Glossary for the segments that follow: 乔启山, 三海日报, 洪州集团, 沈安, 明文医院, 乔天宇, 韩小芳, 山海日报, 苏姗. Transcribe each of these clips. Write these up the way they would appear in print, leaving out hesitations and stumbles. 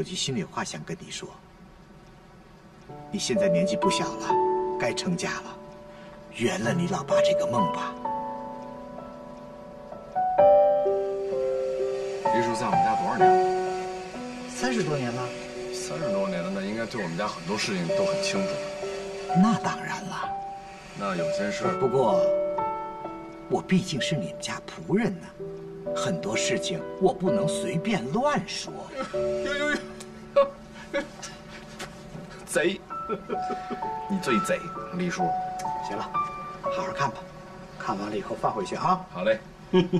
有句心里话想跟你说。你现在年纪不小了，该成家了，圆了你老爸这个梦吧。玉树在我们家多少年了？30多年了。30多年了，那应该对我们家很多事情都很清楚。那当然了。那有些事……不过，我毕竟是你们家仆人呢。 很多事情我不能随便乱说。贼，你最贼，李叔。行了，好好看吧，看完了以后放回去啊。好嘞，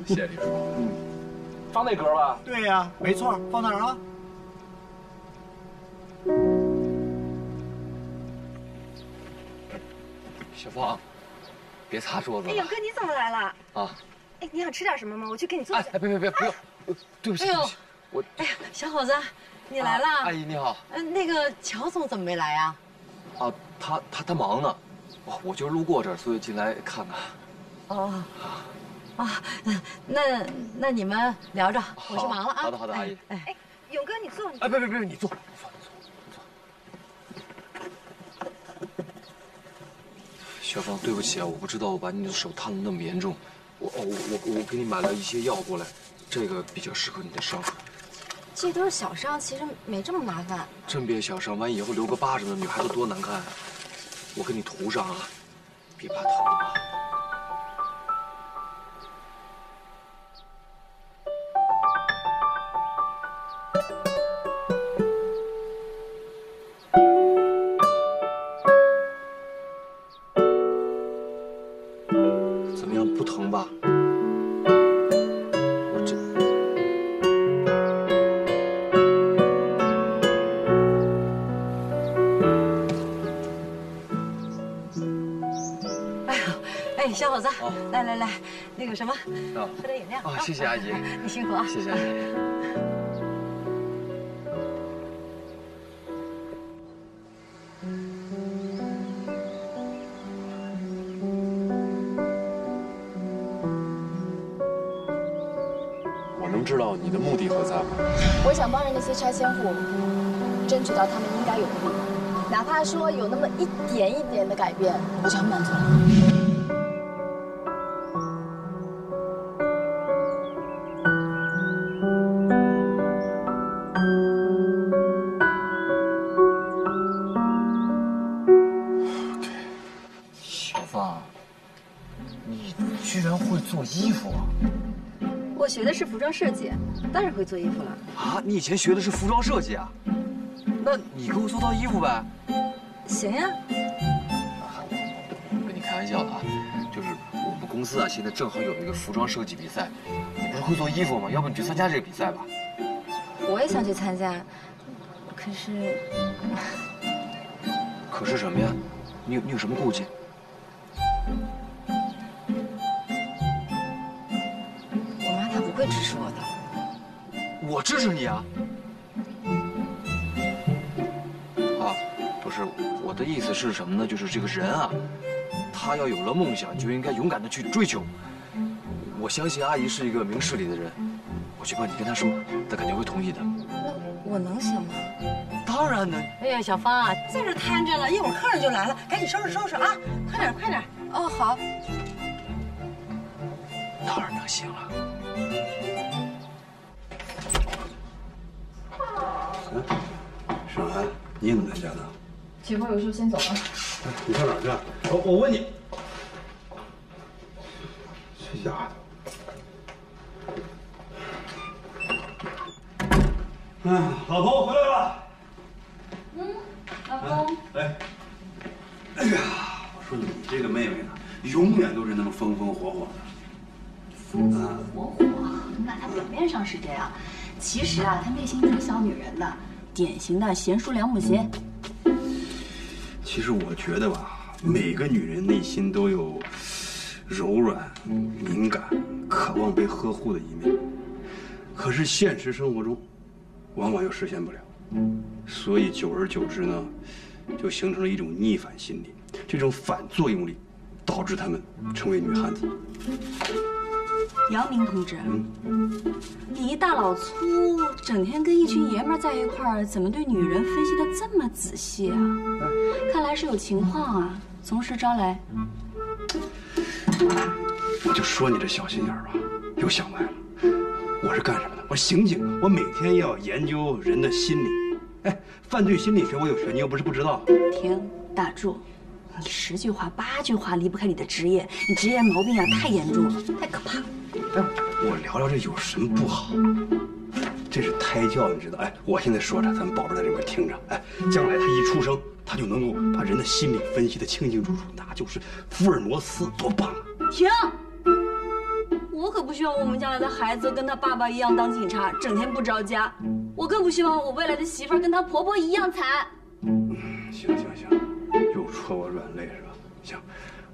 谢谢李叔。嗯，放那格吧。对呀，没错，放那儿啊。小芳，别擦桌子了。哎呦，哥，你怎么来了？啊。 哎，你想吃点什么吗？我去给你做。哎，别，不用，对不起，我。哎呀，小伙子，你来了。阿姨你好。那个乔总怎么没来呀？啊，他忙呢，我就是路过这儿，所以进来看看。哦。啊，那你们聊着，我去忙了啊。好的，阿姨。哎，勇哥，你坐。哎，别，你坐。 小芳，对不起啊，我不知道我把你的手烫得那么严重。 我给你买了一些药过来，这个比较适合你的伤。这都是小伤，其实没这么麻烦。真别小伤，万一以后留个疤什么，女孩子多难看啊！我给你涂上啊，别怕疼啊。怎么样，不疼吧？ 小伙子，来，那个什么，喝点饮料啊！谢谢阿姨，你辛苦啊！谢谢阿姨。我能知道你的目的何在吗？我想帮着那些拆迁户，争取到他们应该有的利益，哪怕说有那么一点的改变，我就很满足了。 衣服啊！我学的是服装设计，当然会做衣服了。啊，你以前学的是服装设计啊？那你给我做套衣服呗？行呀。我跟你开玩笑的啊，就是我们公司啊，现在正好有一个服装设计比赛，你不是会做衣服吗？要不你去参加这个比赛吧？我也想去参加，可是……可是什么呀？你有什么顾忌？ 会支持我的，我支持你啊！啊，不是，我的意思是什么呢？就是这个人啊，他要有了梦想，就应该勇敢的去追求。我相信阿姨是一个明事理的人，我去帮你跟她说，她肯定会同意的。那我能行吗？当然能。哎呀，小芳啊，在这摊着了，一会儿客人就来了，赶紧收拾啊！快点！哦，好。当然能行了。 嗯，沈涵，你怎么在家呢？解剖有事先走了。哎，你上哪儿去？我问你，这丫头！哎，老婆，我回来了。嗯，老公。哎，哎呀，我说你这个妹妹呢，永远都是那么风火火的。风风火火，那她表面上是这样。 其实啊，她内心挺小女人的，典型的贤淑良母节。其实我觉得吧，每个女人内心都有柔软、敏感、渴望被呵护的一面，可是现实生活中，往往又实现不了，所以久而久之呢，就形成了一种逆反心理，这种反作用力，导致她们成为女汉子。姚明同志，你一大老粗，整天跟一群爷们儿在一块儿，怎么对女人分析的这么仔细啊？看来是有情况啊，从实招来。我就说你这小心眼儿吧，又想歪了。我是干什么的？我刑警，我每天要研究人的心理。哎，犯罪心理学我有学，你又不是不知道。停，打住。 你10句话8句话离不开你的职业，你职业毛病啊太严重了，太可怕了。哎，我聊聊这有什么不好？这是胎教，你知道？哎，我现在说着，咱们宝贝在这边听着。哎，将来他一出生，他就能够把人的心理分析的清清楚楚，那就是福尔摩斯，多棒啊！停！我可不希望我们将来的孩子跟他爸爸一样当警察，整天不着家。我更不希望我未来的媳妇跟她婆婆一样惨。嗯，行行行。 又戳我软肋是吧？行，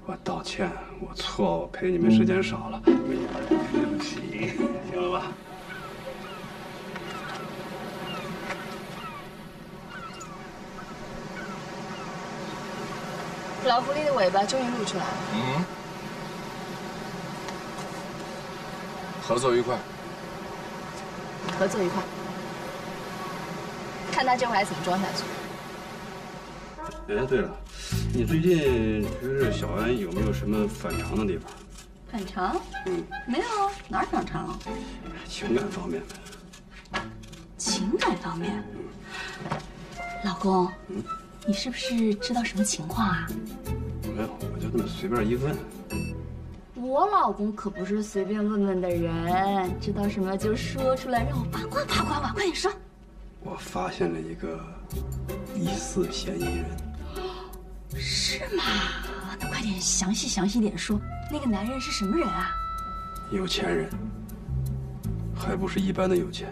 我道歉，我错，我陪你们时间少了，没法对不起，行了吧？老狐狸的尾巴终于露出来了。嗯。合作愉快。合作愉快。看他这回还怎么装下去。 哎，对了，你最近觉着小安有没有什么反常的地方？反常？嗯，没有啊，哪儿反常啊？情感方面呗。情感方面？老公，你是不是知道什么情况啊？没有，我就这么随便一问。我老公可不是随便问问的人，知道什么就说出来，让我八卦八卦吧，快点说。我发现了一个疑似嫌疑人。 是吗？那快点详细点说，那个男人是什么人啊？有钱人，还不是一般的有钱，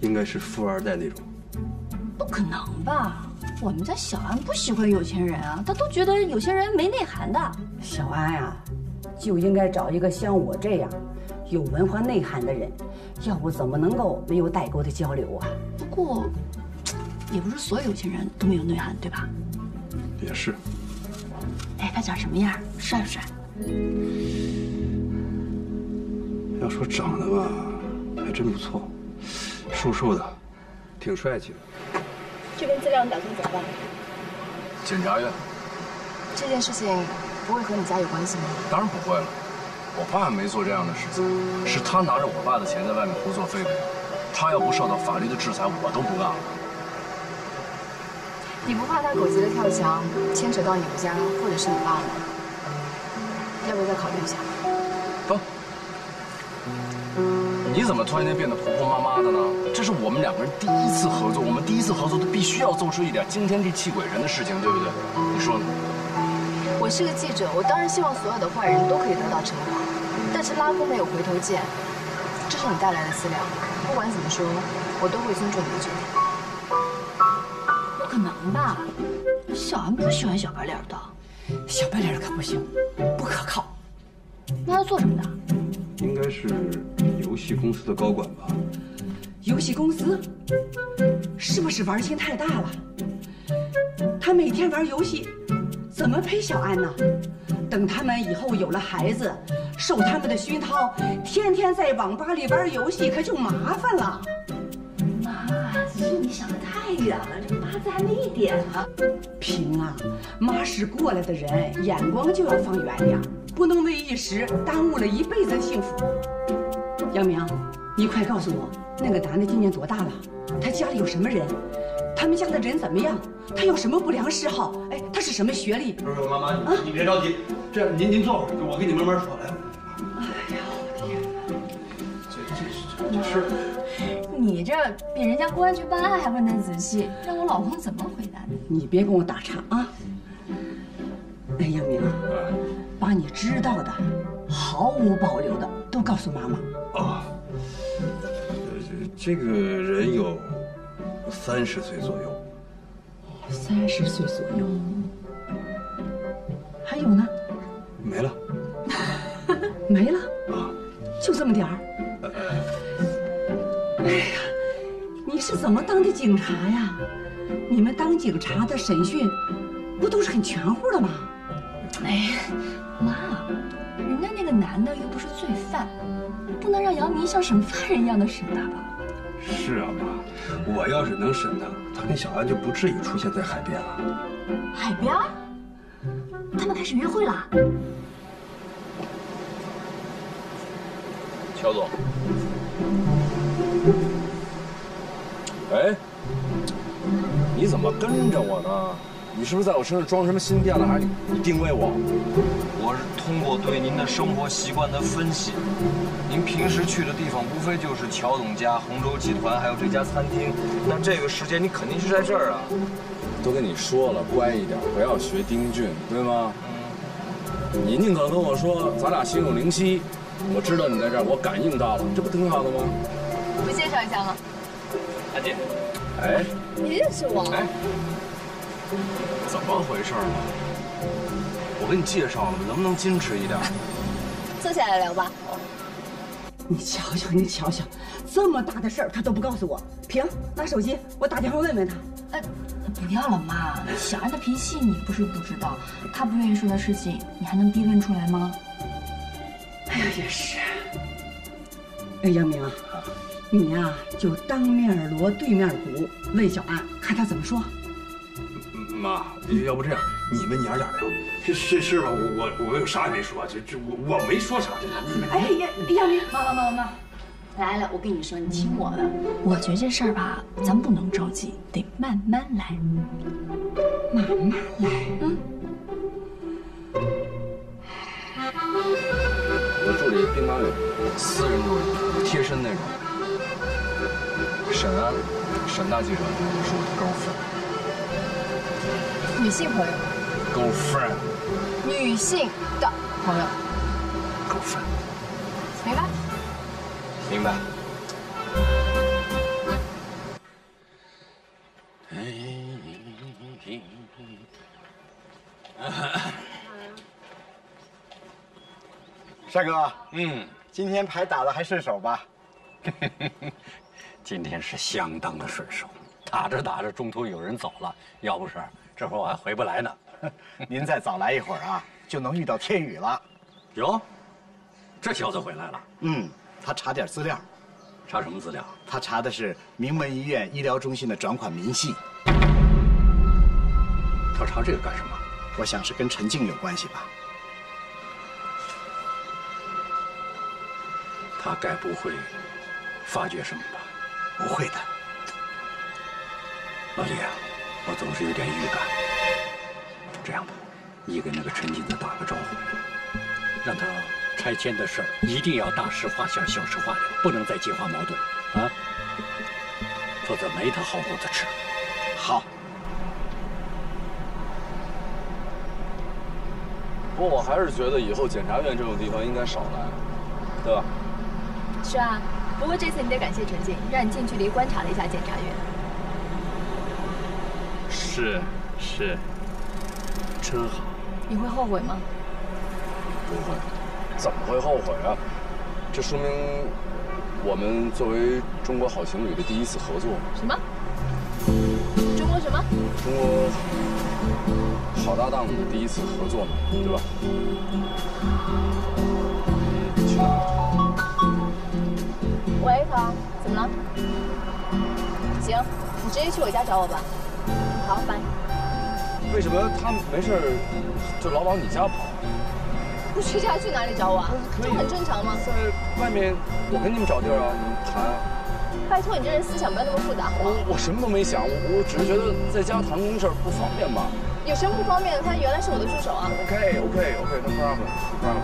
应该是富二代那种。不可能吧？我们家小安不喜欢有钱人啊，他都觉得有些人没内涵的。小安呀，就应该找一个像我这样有文化内涵的人，要不怎么能够没有代沟的交流啊？不过，也不是所有有钱人都没有内涵，对吧？ 也是。哎，他长什么样？帅不帅？要说长得吧，还真不错，瘦瘦的，挺帅气的。这份资料你打算怎么办？检察院。这件事情不会和你家有关系吗？当然不会了，我爸没做这样的事情，是他拿着我爸的钱在外面胡作非为，他要不受到法律的制裁，我都不干了。 你不怕他狗急了跳墙，牵扯到你们家或者是你爸吗？要不要再考虑一下？不，你怎么突然间变得婆婆妈妈的呢？这是我们两个人第一次合作，我们第一次合作都必须要做出一点惊天地泣鬼神的事情，对不对？你说呢？我是个记者，我当然希望所有的坏人都可以得到惩罚，但是拉弓没有回头箭，这是你带来的资料，不管怎么说，我都会尊重你的决定。 可能吧，小安不喜欢小白脸的，小白脸可不行，不可靠。那他做什么的？应该是游戏公司的高管吧。游戏公司是不是玩心太大了？他每天玩游戏，怎么陪小安呢？等他们以后有了孩子，受他们的熏陶，天天在网吧里玩游戏，可就麻烦了。 你想的太远了，这妈在还没一点了。平啊，妈是过来的人，眼光就要放远点，不能为一时耽误了一辈子幸福。杨明，你快告诉我，那个男的今年多大了？他家里有什么人？他们家的人怎么样？他有什么不良嗜好？哎，他是什么学历？不是妈妈，你别着急，这样您坐会儿，我跟你慢慢说来。哎呀，我天哪，这事。 你这比人家公安局办案还问得仔细，让我老公怎么回答你？你别跟我打岔啊！哎，杨明，把你知道的、毫无保留的都告诉妈妈。啊，这个人有30岁左右。30岁左右，还有呢？没了。没了啊！就这么点儿。 哎呀，你是怎么当的警察呀？你们当警察的审讯，不都是很全乎的吗？哎，妈，人家那个男的又不是罪犯，饭，不能让杨明像审犯人一样的审他吧？是啊，妈，我要是能审他，他跟小安就不至于出现在海边了。海边？他们开始约会了？乔总。 哎，你怎么跟着我呢？你是不是在我身上装什么心变了？还是你定位我？我是通过对您的生活习惯的分析，您平时去的地方无非就是乔总家、洪州集团，还有这家餐厅。那这个时间你肯定是在这儿啊！都跟你说了，乖一点，不要学丁俊，对吗？你宁可跟我说咱俩心有灵犀，我知道你在这儿，我感应到了，这不挺好的吗？不介绍一下吗？ 安姐，哎，你认识我？哎，怎么回事呢？我给你介绍了，能不能矜持一点？坐下来聊吧。你瞧瞧，你瞧瞧，这么大的事儿他都不告诉我。平，拿手机，我打电话问问他。不要了，妈，小安的脾气你不是都知道，他不愿意说的事情，你还能逼问出来吗？哎呀，也是。哎，杨明啊。 你呀、就当面锣对面鼓，问小安，看他怎么说。妈，要不这样，你们娘俩聊。这事吧，我有啥也没说，我没说啥。哎呀，杨明，妈，来了，我跟你说，你听我的。我觉得这事儿吧，咱不能着急，得慢慢来，嗯。我助理兵马俑，私人助理，贴身那种。 沈安，沈大记者是我的 girlfriend， 女性朋友 ，girlfriend， 女性的朋友 ，girlfriend， 明白？明白。帅哥，今天牌打得还顺手吧？今天是相当的顺手，打着打着中途有人走了，要不是这会儿我还回不来呢。您再早来一会儿啊，就能遇到天宇了。哟，这小子回来了。他查点资料。查什么资料？他查的是明文医院医疗中心的转款明细。他查这个干什么？我想是跟陈静有关系吧。他该不会发觉什么吧？ 不会的，老李啊，我总是有点预感。这样吧，你给那个陈金子打个招呼，让他拆迁的事儿一定要大事化小，小事化了，不能再激化矛盾啊，否则没他好果子吃。好。不过我还是觉得以后检察院这种地方应该少来，对吧？是啊。 不过这次你得感谢陈静，让你近距离观察了一下检察院。是，真好。你会后悔吗？不会，怎么会后悔啊？这说明我们作为中国好情侣的第一次合作。什么？中国什么？中国好搭档的第一次合作嘛，对吧？去哪儿？ 喂，涛，怎么了？行，你直接去我家找我吧。好，拜。为什么他们没事就老往你家跑？不去家去哪里找我啊？这很正常吗？在外面，我跟你们找地儿啊，你们谈啊。拜托，你这人思想不要那么复杂好吗？我什么都没想，我只是觉得在家谈公事不方便吧。有什么不方便的？他原来是我的助手啊。OK， no problem。那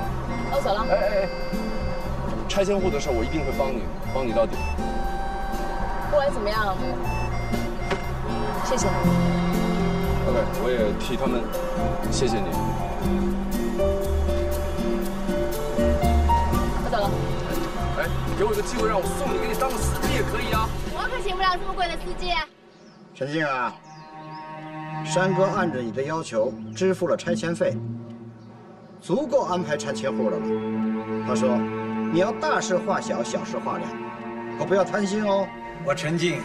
我走了。哎。 拆迁户的事，我一定会帮你到底。不管怎么样，谢谢。OK， 我也替他们谢谢你。我走了。哎，给我一个机会让我送你，给你当个司机也可以啊。我可请不了这么贵的司机。陈静啊，山哥按着你的要求支付了拆迁费，足够安排拆迁户的了。他说。 你要大事化小，小事化了，可不要贪心哦。我陈静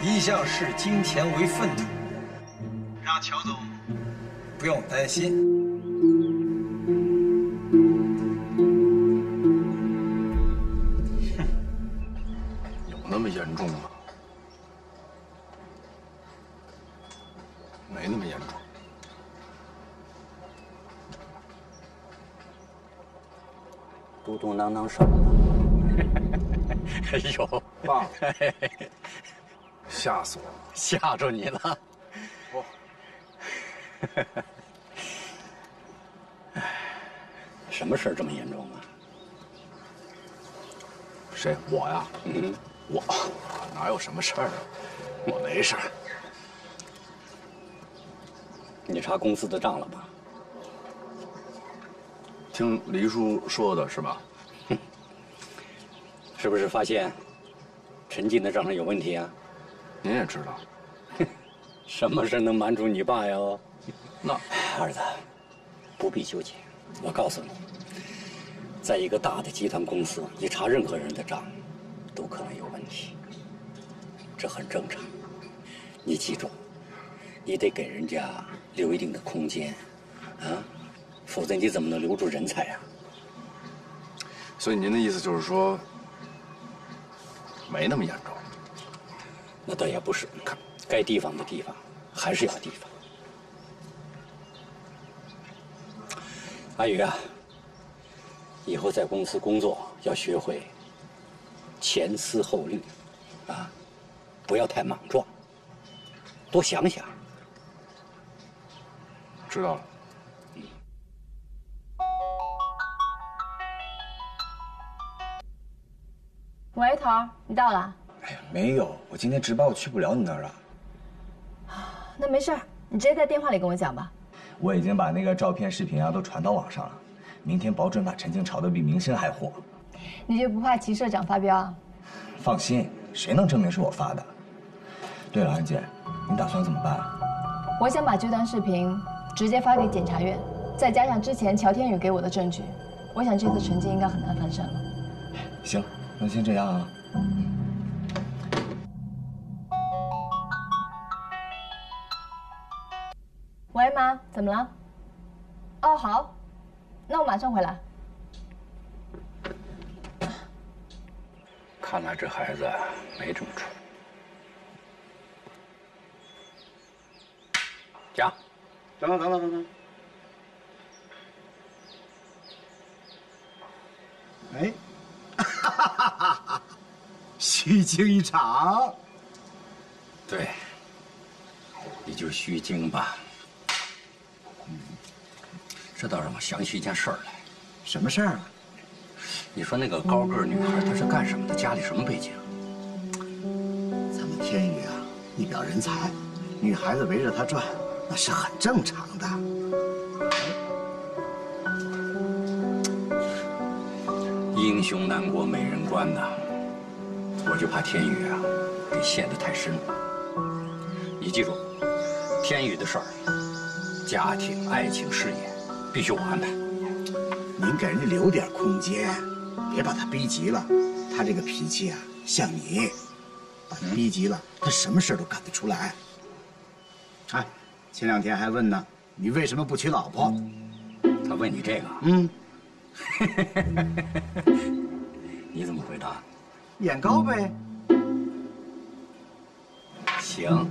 一向视金钱为粪土，让乔总不用担心。没那么严重。嘟嘟囔囔什么呢？哎呦，爸，吓死我了！吓着你了。我。什么事儿这么严重啊？谁？我呀？嗯。 我哪有什么事儿啊？我没事儿。你查公司的账了吧？听黎叔说的是吧？是不是发现陈进的账上有问题啊？您也知道，什么事能瞒住你爸呀？那儿子不必纠结。我告诉你，在一个大的集团公司，你查任何人的账。 都可能有问题，这很正常。你记住，你得给人家留一定的空间，啊，否则你怎么能留住人才呀？所以您的意思就是说，没那么严重？那倒也不是，该提防的地方还是要提防。阿宇啊，以后在公司工作要学会。 前思后虑，啊，不要太莽撞，多想想。知道了。嗯。喂，头，你到了？哎呀，没有，我今天值班，我去不了你那儿了。那没事儿，你直接在电话里跟我讲吧。我已经把那个照片、视频啊都传到网上了，明天保准把陈静炒得比明星还火。 你就不怕齐社长发飙啊？放心，谁能证明是我发的？对了，安姐，你打算怎么办啊？我想把这段视频直接发给检察院，再加上之前乔天宇给我的证据，我想这次陈静应该很难翻身了。行，那先这样啊。喂，妈，怎么了？哦，好，那我马上回来。 看来这孩子没这么蠢。讲，等等。哎，哈哈哈哈！虚惊一场。对，你就虚惊吧。嗯，这倒让我想起一件事儿来。什么事儿啊？ 你说那个高个女孩她是干什么的？家里什么背景？咱们天宇啊，一表人才，女孩子围着他转，那是很正常的。英雄难过美人关呐，我就怕天宇啊给陷得太深。你记住，天宇的事儿，家庭、爱情、事业，必须我安排。您给人家留点空间。 别把他逼急了，他这个脾气啊，像你，把他逼急了，他什么事都干得出来。哎，前两天还问呢，你为什么不娶老婆？他问你这个？嗯。你怎么回答？眼高呗。行，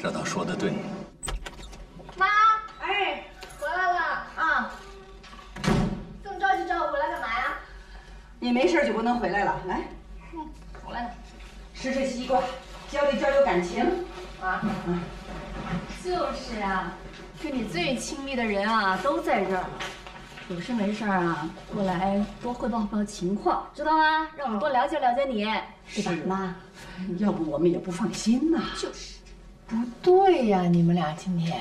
这倒说得对。妈，哎，回来了啊！这么着急找我回来干嘛呀？ 你没事就不能回来了，来，回来了，吃吃西瓜，交流交流感情，啊，就是啊，是你最亲密的人啊，都在这儿，有事没事啊，过来多汇报汇报情况，知道吗？让我们多了解了解你，对吧，妈？要不我们也不放心呐。就是，不对呀，你们俩今天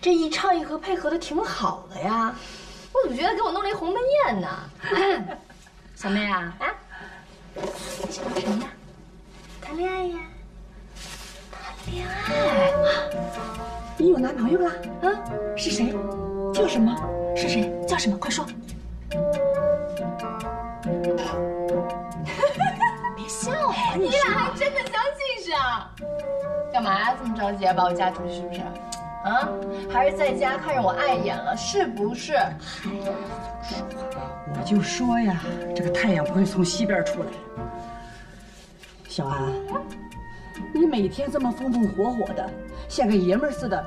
这一唱一和配合的挺好的呀，我怎么觉得给我弄了一鸿门宴呢？小妹啊，啊，你想干什么呀？谈恋爱呀，谈恋爱。你有男朋友了？啊，是谁？叫什么？是谁？叫什么？快说！别笑啊！你俩还真的相信上？干嘛呀？这么着急把我嫁出去是不是？啊？还是在家看着我碍眼了是不是？哎呀，说话。 我就说呀，这个太阳不会从西边出来。小安，你每天这么风风火火的，像个爷们儿似的，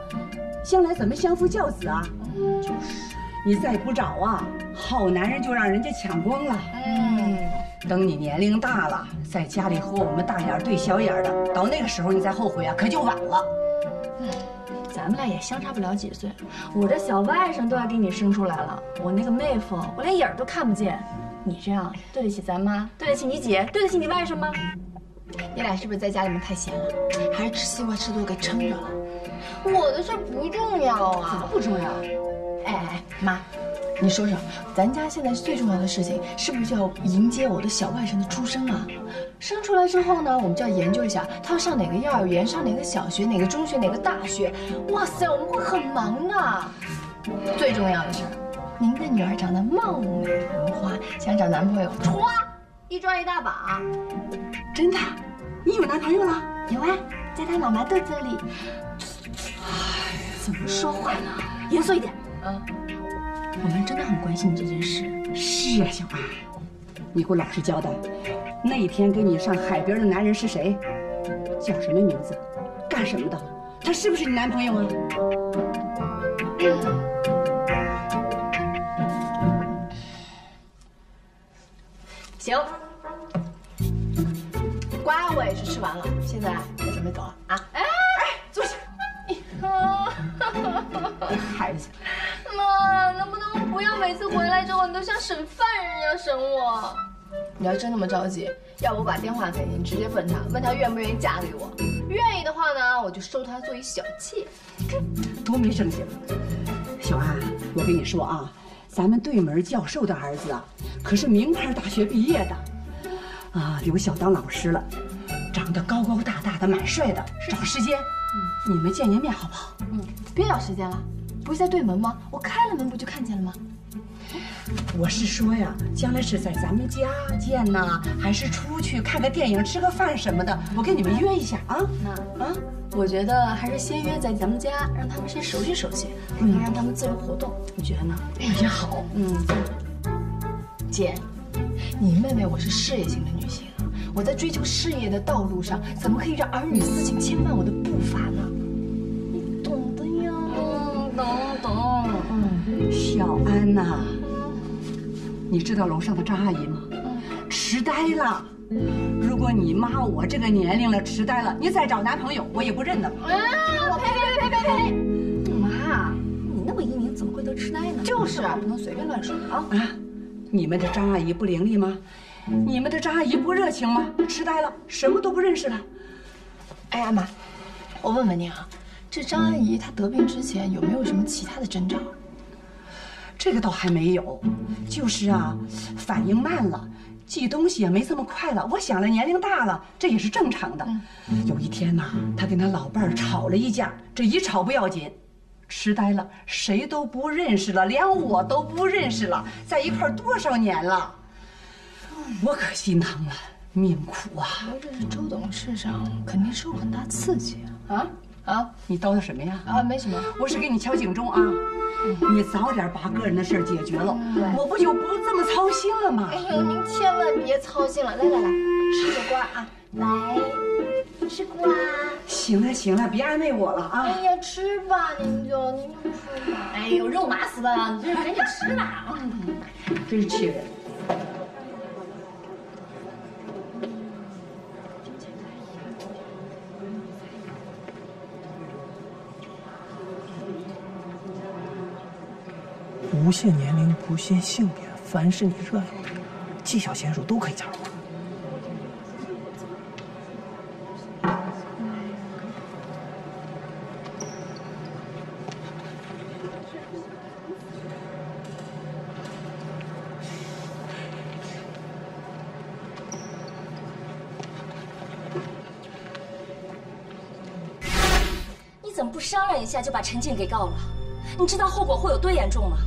将来怎么相夫教子啊？就是，你再不找啊，好男人就让人家抢光了。嗯，等你年龄大了，在家里和我们大眼对小眼的，到那个时候你再后悔啊，可就晚了。嗯，咱们俩也相差不了几岁，我这小外甥都要给你生出来了，我那个妹夫，我连影儿都看不见。你这样对得起咱妈，对得起你姐，对得起你外甥吗？ 你俩是不是在家里面太闲了？还是吃西瓜吃多给撑着了？我的事不重要啊，怎么不重要？哎，妈，你说说，咱家现在最重要的事情是不是要迎接我的小外甥的出生啊？生出来之后呢，我们就要研究一下他要上哪个幼儿园，上哪个小学，哪个中学，哪个大学。哇塞，我们会很忙的。最重要的是，您的女儿长得貌美如花，想找男朋友，歘，一抓一大把。 真的，你有男朋友了？有啊，在他妈妈肚子里。哎，怎么说话呢？严肃一点。嗯，我们真的很关心你这件事。是啊，小妈，你给我老实交代，那天跟你上海边的男人是谁？叫什么名字？干什么的？他是不是你男朋友啊？行。 瓜我也是吃完了，现在我准备走了啊！哎哎，坐下。孩子，妈，能不能不要每次回来之后你都像审犯人一样审我？你要真那么着急，要不我把电话给你，直接问他，问他愿不愿意嫁给我。愿意的话呢，我就收他做一小妾。这多没正经！小安，我跟你说啊，咱们对门教授的儿子啊，可是名牌大学毕业的。 啊，留校当老师了，长得高高大大的，蛮帅的。找时间，你们见见面好不好？嗯，别找时间了，不是在对门吗？我开了门不就看见了吗？我是说呀，将来是在咱们家见呐，还是出去看个电影、吃个饭什么的？我跟你们约一下啊。那啊，我觉得还是先约在咱们家，让他们先熟悉熟悉，然后让他们自由活动。你觉得呢？哎，也好。嗯，姐。 你妹妹，我是事业型的女性，我在追求事业的道路上，怎么可以让儿女私情牵绊我的步伐呢？你懂的呀，懂。嗯，小安呐、啊，你知道楼上的张阿姨吗？痴呆了。如果你妈我这个年龄了痴呆了，你再找男朋友我也不认得。哎，我呸！妈，你那么英明，怎么会得痴呆呢？就是啊，不能随便乱说啊。 你们的张阿姨不伶俐吗？你们的张阿姨不热情吗？痴呆了，什么都不认识了。哎呀妈，我问问您啊，这张阿姨她得病之前有没有什么其他的征兆？这个倒还没有，就是啊，反应慢了，记东西也没这么快了。我想了，年龄大了，这也是正常的。有一天呢，她跟她老伴儿吵了一架，这一吵不要紧。 痴呆了，谁都不认识了，连我都不认识了，在一块儿多少年了，我可心疼了，命苦啊！我这是周董事上肯定受很大刺激啊！啊，你叨叨什么呀？啊，没什么，我是给你敲警钟啊！你早点把个人的事儿解决了，我不就不这么操心了吗？哎呦，您千万别操心了，来来来，吃个瓜啊，来。 吃瓜。行了行了，别安慰我了啊！哎呀，吃吧，您就吃吧。哎呦，肉麻死了，你这赶紧吃吧。真是气人。无限年龄，不限性别，凡是你热爱的，技巧娴熟都可以加入。 商量一下就把陈静给告了，你知道后果会有多严重吗？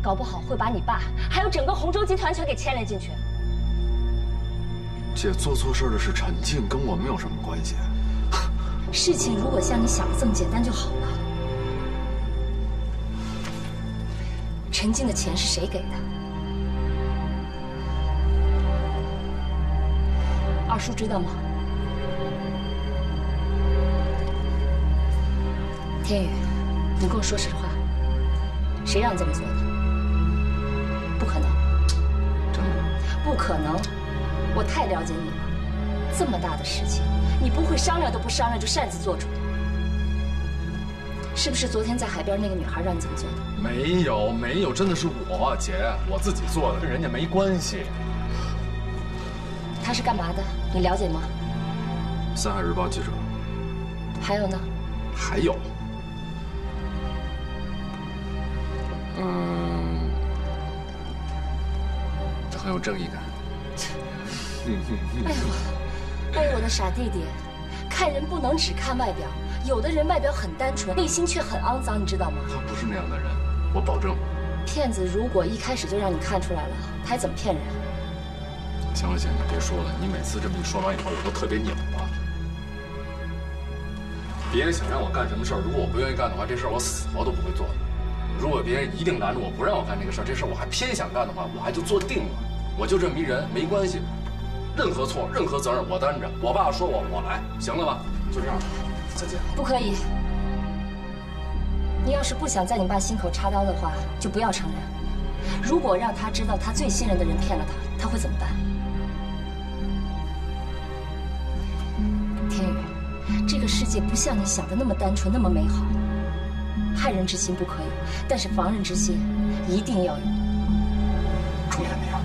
搞不好会把你爸还有整个洪州集团全给牵连进去。姐做错事的是陈静，跟我们有什么关系？事情如果像你想的这么简单就好了。陈静的钱是谁给的？二叔知道吗？这不够说实话，谁让你这么做的？不可能，真的不可能！我太了解你了，这么大的事情，你不会商量都不商量就擅自做主的。是不是昨天在海边那个女孩让你这么做的？没有，没有，真的是我姐，我自己做的，跟人家没关系。她是干嘛的？你了解吗？三海日报记者。还有呢？还有。 嗯，他很有正义感。哎呦，哎呦，我的傻弟弟，看人不能只看外表，有的人外表很单纯，内心却很肮脏，你知道吗？他不是那样的人，我保证。骗子如果一开始就让你看出来了，他还怎么骗人？行了，姐，你别说了，你每次这么一说完以后，我都特别拧巴。别人想让我干什么事儿，如果我不愿意干的话，这事儿我死活都不会做的。 如果别人一定拦着我不让我干这个事儿，这事儿我还偏想干的话，我还就做定了，我就这迷人，没关系，任何错、任何责任我担着。我爸说我，我来，行了吧？就这样，再见。不可以，你要是不想在你爸心口插刀的话，就不要承认。如果让他知道他最信任的人骗了他，他会怎么办？天宇，这个世界不像你想的那么单纯，那么美好。 害人之心不可有，但是防人之心一定要有。重点你啊！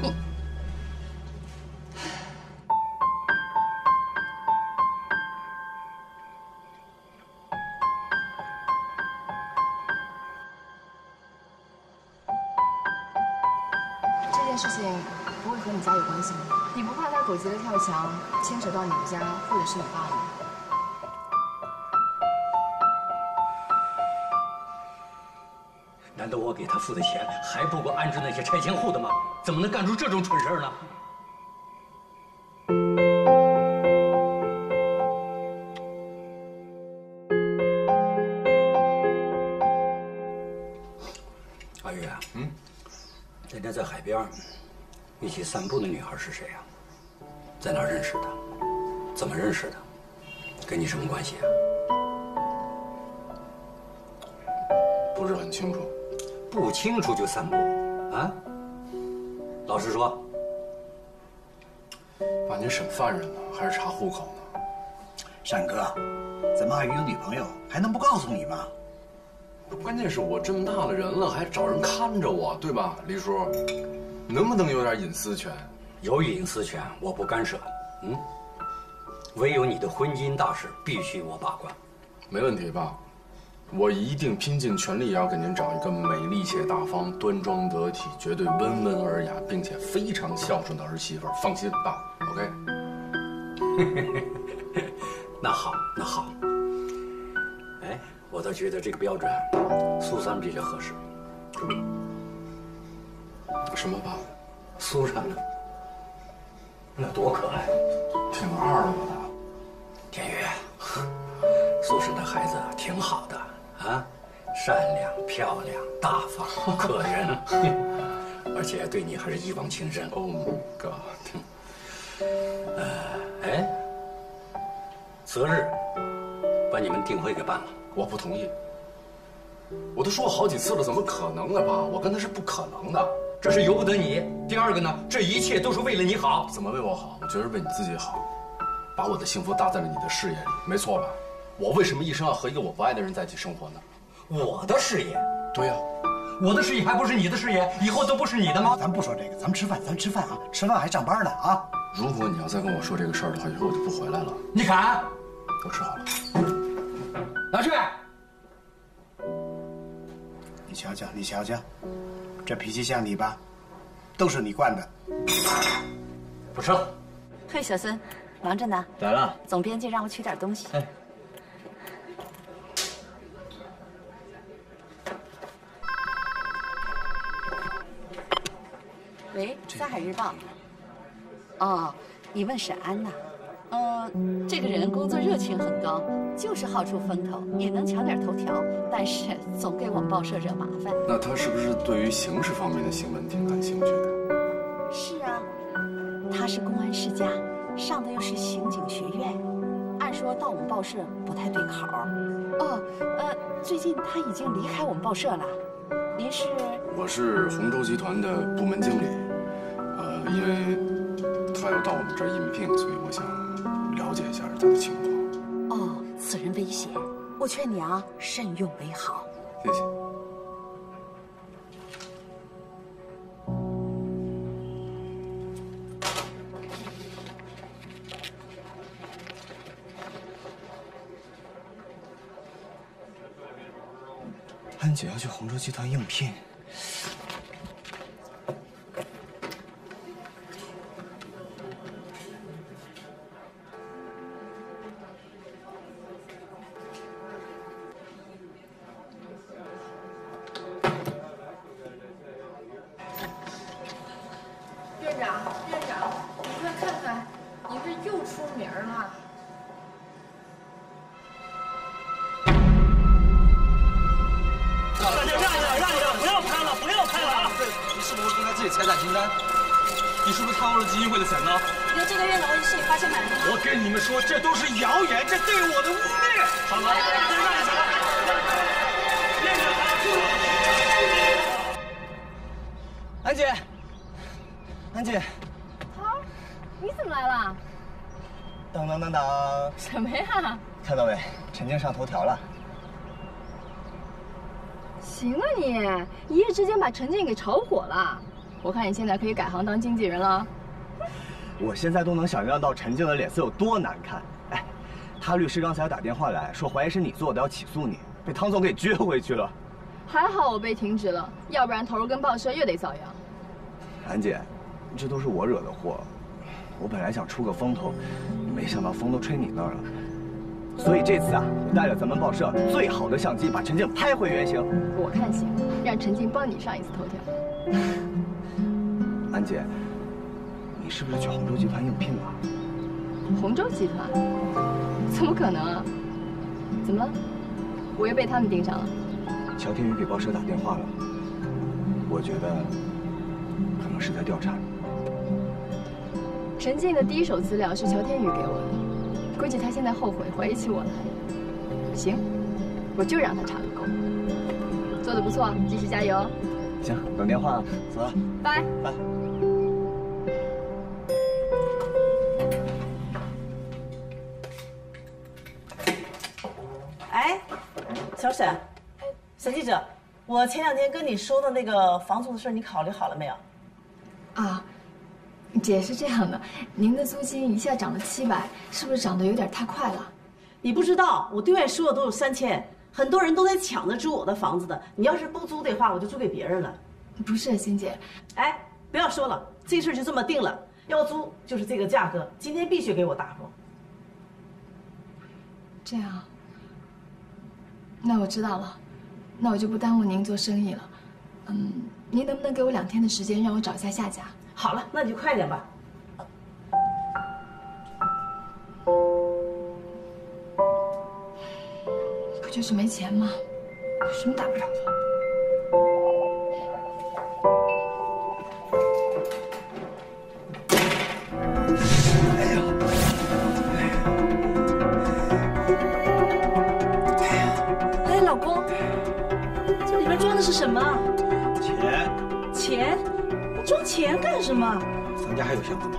你这件事情不会和你家有关系吗？你不怕他狗急了跳墙，牵扯到你们家或者是你爸吗？ 难道我给他付的钱还不够安置那些拆迁户的吗？怎么能干出这种蠢事儿呢？阿月，嗯，那天在海边一起散步的女孩是谁呀？在哪儿认识的？怎么认识的？跟你什么关系啊？不是很清楚。 不清楚就散步，啊？老实说，爸，您审犯人呢，还是查户口呢？善哥，咱们阿云有女朋友，还能不告诉你吗？关键是我这么大的人了，还找人看着我，对吧，黎叔？能不能有点隐私权？有隐私权，我不干涉。嗯，唯有你的婚姻大事必须我把关。没问题，爸。 我一定拼尽全力也要给您找一个美丽且大方、端庄得体、绝对温文尔雅，并且非常孝顺的儿媳妇。放心，爸 ，OK。那好，那好。哎，我倒觉得这个标准，苏珊比较合适。什么爸？苏珊呢？那多可爱，挺二的吧？天宇，苏珊的孩子挺好的。 啊，善良、漂亮、大方、可人，而且对你还是一往情深。Oh my god！ 哎，择日把你们订婚给办了。我不同意，我都说好几次了，怎么可能呢，爸？我跟他是不可能的，这是由不得你。第二个呢，这一切都是为了你好。怎么为我好？我觉得是为你自己好，把我的幸福搭在了你的事业里，没错吧？ 我为什么一生要和一个我不爱的人在一起生活呢？我的事业，对呀，我的事业还不是你的事业，以后都不是你的吗？咱不说这个，咱们吃饭，咱吃饭啊，吃饭还上班呢啊！如果你要再跟我说这个事儿的话，以后我就不回来了。你敢？我吃好了，拿去。你瞧瞧，你瞧瞧，这脾气像你吧？都是你惯的。不吃了。嘿，小孙，忙着呢。来了。总编辑让我取点东西。哎。 喂，《山海日报》。哦，你问沈安呐？这个人工作热情很高，就是好出风头，也能抢点头条，但是总给我们报社惹麻烦。那他是不是对于刑事方面的新闻挺感兴趣的？是啊，他是公安世家，上的又是刑警学院，按说到我们报社不太对口。哦，最近他已经离开我们报社了。您是？我是洪州集团的部门经理。因为他要到我们这儿应聘，所以我想了解一下他的情况。哦，此人危险，我劝你啊，慎用为好。谢谢。 安姐要去洪州集团应聘，院长，你快看看，你这又出名了。 是不是公开自己财产清单？你是不是贪污了基金会的钱呢？由这个月劳役是你花钱买的吗？我跟你们说，这都是谣言，这对我的污蔑。好了，别让人想了。安姐，头，你怎么来了？当当当当！什么呀？看到没？陈静上头条了。 行啊你，一夜之间把陈静给炒火了。我看你现在可以改行当经纪人了。我现在都能想象到陈静的脸色有多难看。哎，他律师刚才打电话来说怀疑是你做的，要起诉你，被汤总给撅回去了。还好我被停职了，要不然头儿跟报社又得遭殃。安姐，这都是我惹的祸。我本来想出个风头，没想到风都吹你那儿了。 所以这次啊，我带着咱们报社最好的相机，把陈静拍回原形。我看行，让陈静帮你上一次头条。安姐，你是不是去洪州集团应聘了？洪州集团？怎么可能啊？怎么了？我又被他们盯上了？乔天宇给报社打电话了，我觉得可能是在调查你。陈静的第一手资料是乔天宇给我的。 估计他现在后悔，怀疑起我来。行，我就让他查个够。做得不错，继续加油。行，等电话，走了，拜拜。哎，小沈，沈记者，我前2天跟你说的那个房租的事，你考虑好了没有？啊。 姐是这样的，您的租金一下涨了700，是不是涨得有点太快了？你不知道，我对外说的都有3000，很多人都在抢着租我的房子的。你要是不租的话，我就租给别人了。不是，欣姐，哎，不要说了，这事就这么定了。要租就是这个价格，今天必须给我答复。这样，那我知道了，那我就不耽误您做生意了。嗯，您能不能给我2天的时间，让我找一下下家？ 好了，那你就快点吧。不就是没钱吗？有什么大不了的？哎呀！哎呀！哎，老公，这里边装的是什么？钱。钱。 装钱干什么？咱家还有箱子吗？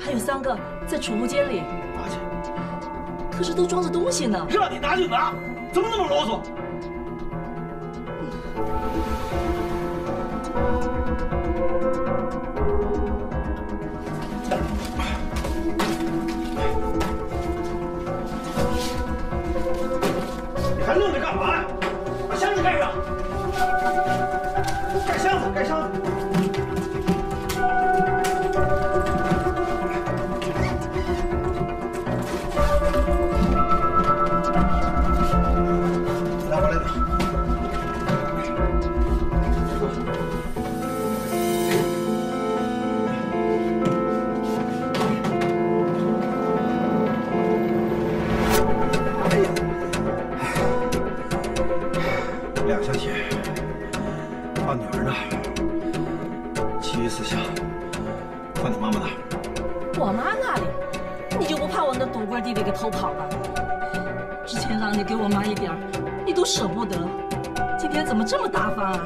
还有3个，在储物间里。拿去。可是都装着东西呢。让你拿就拿，怎么那么啰嗦？你还愣着干嘛呀？把箱子盖上。盖箱子，盖箱子。怕我那独官弟弟给偷跑了。之前让你给我妈一点，你都舍不得，今天怎么这么大方啊？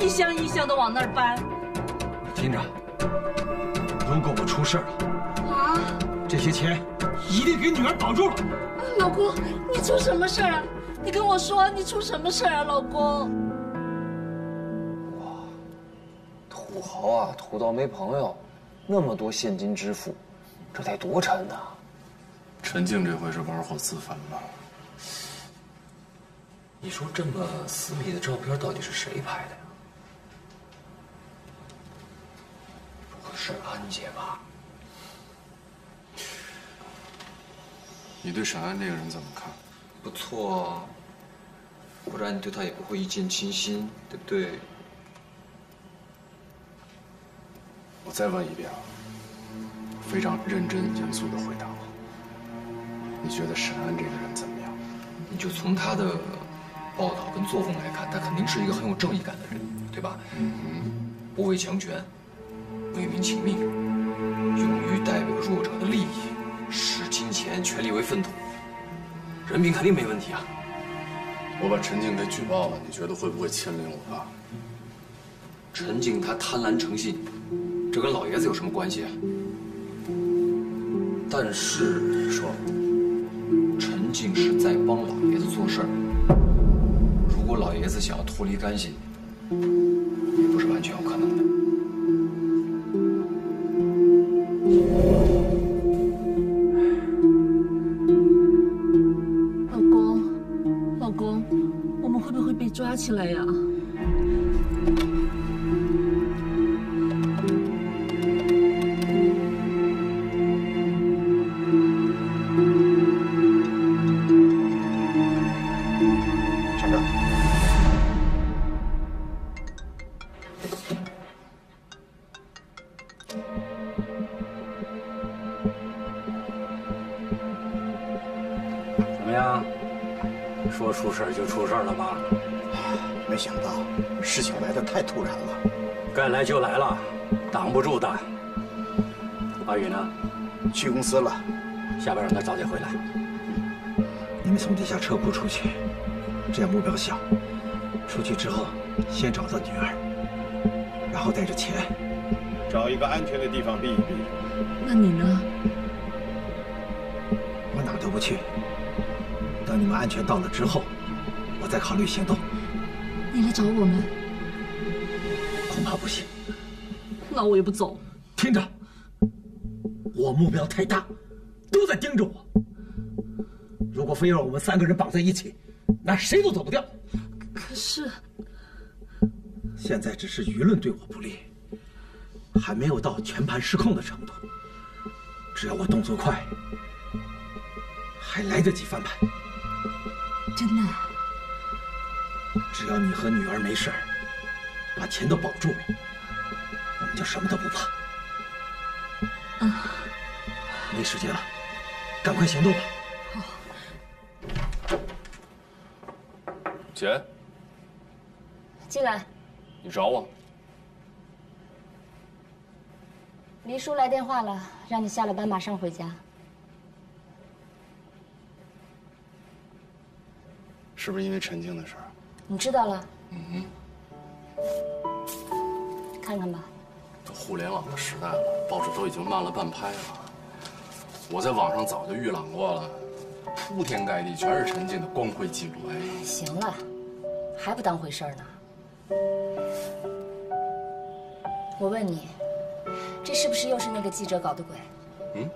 一箱一箱的往那儿搬。听着，如果我出事了，啊，这些钱一定给女儿保住了。老公，你出什么事儿啊？你跟我说你出什么事儿啊，老公？哇，土豪啊，土到没朋友，那么多现金支付。 这得多沉呐！陈静这回是玩火自焚吧？你说这么私密的照片到底是谁拍的呀？不会是安姐吧？你对沈安这个人怎么看？不错啊，不然你对他也不会一见倾心，对不对？我再问一遍啊！ 非常认真严肃的回答我，你觉得沈安这个人怎么样？你就从他的报道跟作风来看，他肯定是一个很有正义感的人，对吧？嗯，不畏强权，为民请命，勇于代表弱者的利益，视金钱、权力为粪土，人品肯定没问题啊。我把陈静给举报了，你觉得会不会牵连我爸？陈静他贪婪成性，这跟老爷子有什么关系啊？ 但是你说，陈静是在帮老爷子做事儿。如果老爷子想要脱离干系，也不是完全有可能的。老公，老公，我们会不会被抓起来呀？ 就来了，挡不住的。阿宇呢？去公司了，下班让他早点回来。你们从地下车库出去，这样目标小。出去之后，先找到女儿，然后带着钱，找一个安全的地方避一避。那你呢？我哪儿都不去。等你们安全到了之后，我再考虑行动。你来找我们？恐怕不行。 那我也不走。听着，我目标太大，都在盯着我。如果非要我们三个人绑在一起，那谁都走不掉。可是，现在只是舆论对我不利，还没有到全盘失控的程度。只要我动作快，还来得及翻盘。真的？只要你和女儿没事儿，把钱都保住了。 就什么都不怕。嗯，没时间了，赶快行动吧。好。姐，进来。你找我？黎叔来电话了，让你下了班马上回家。是不是因为陈静的事儿？你知道了。嗯。看看吧。 互联网的时代了，报纸都已经慢了半拍了。我在网上早就预览过了，铺天盖地全是陈静的光辉记录。哎，行了，还不当回事儿呢。我问你，这是不是又是那个记者搞的鬼？嗯，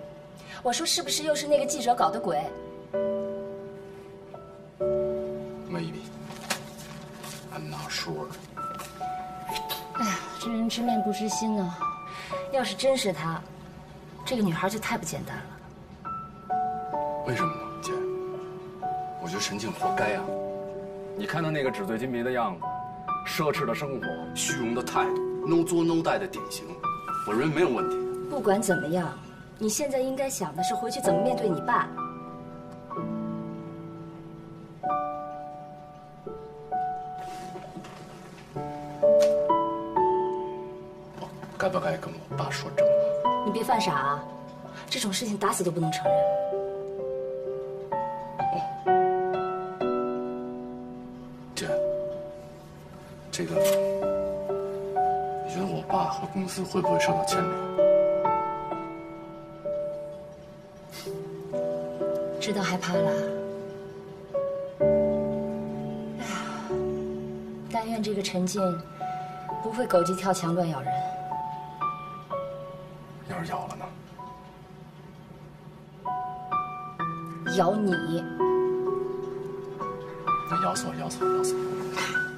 我说是不是又是那个记者搞的鬼 ？Maybe. I'm not sure. 哎呀，知人知面不知心啊！要是真是他，这个女孩就太不简单了。为什么呢，姐？我觉得陈静活该啊！你看她那个纸醉金迷的样子，奢侈的生活，虚荣的态度 ，no 作 no 带的典型，我认为没有问题。不管怎么样，你现在应该想的是回去怎么面对你爸。该不该跟我爸说真话？你别犯傻啊！这种事情打死都不能承认。这个，你觉得我爸和公司会不会受到牵连？知道害怕了。哎呀，但愿这个陈进不会狗急跳墙乱咬人。要是咬了呢？咬你。那咬死我，咬死我，咬死我！